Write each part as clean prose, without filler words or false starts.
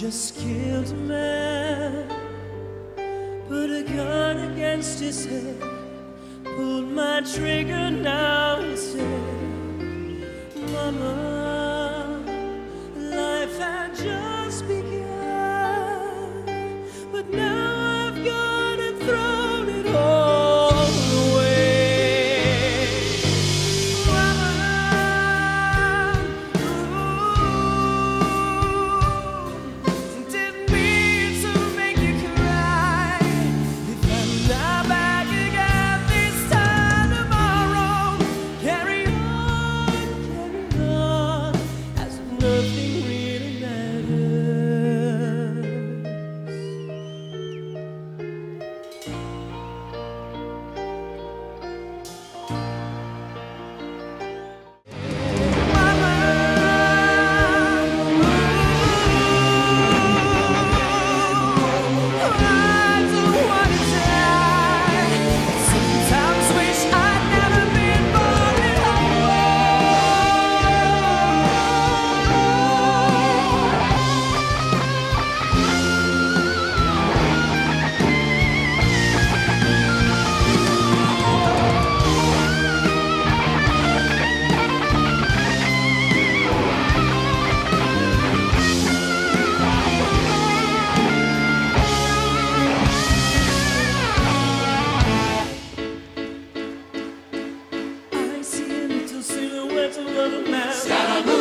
just killed a man, put a gun against his head, pulled my trigger, now he said, Mama, life had just begun, but now I've gone and thrown it all away. Mama, ooh, didn't mean to make you cry. If I'm not back again this time tomorrow, carry on, as if nothing really matters.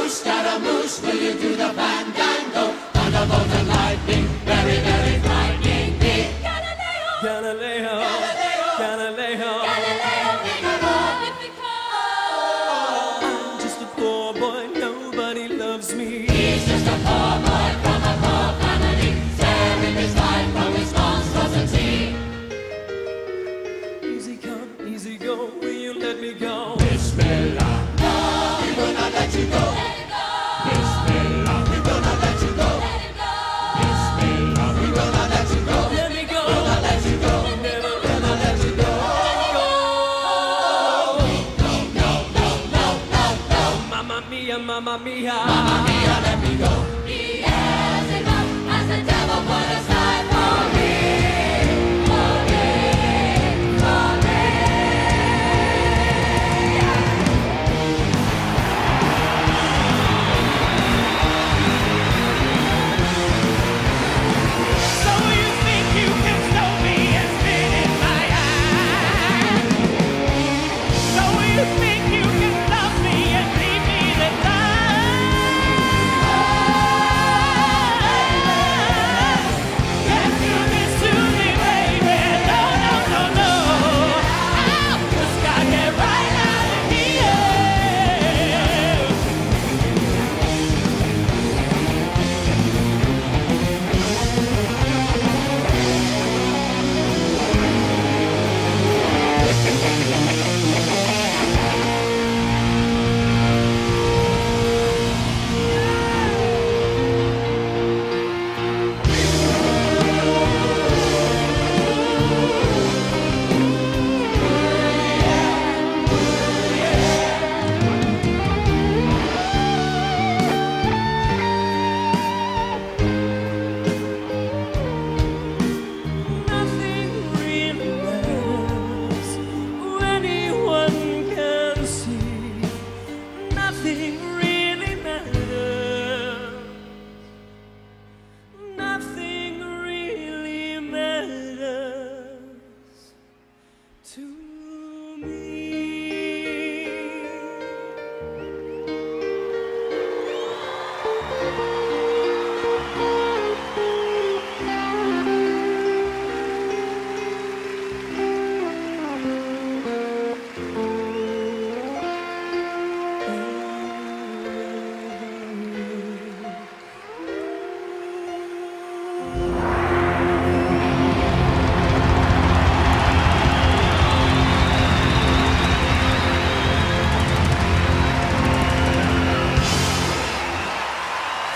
Scaramouche, will you do the fandango? Thunderbolt and lightning, very, very frightening me. Galileo, Galileo, Galileo, Galileo, Galileo, Figaro. I'm just a poor boy, nobody loves me. He's just a poor boy from a poor family, saving his life from his monstrosity. Easy come, easy go, will you let me go? Bismillah. Let you go. Let it go. Bismillah, we will not let you go. Let it go. Bismillah, we will not let you go. Let me go. Will not let you go. Never will not let you go. Let it go. No, no, no, no, no, no. Mamma mia, mamma mia, mamma mia, let me go. He has enough as the devil put aside for me, for me, for me.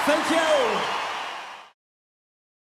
Thank you.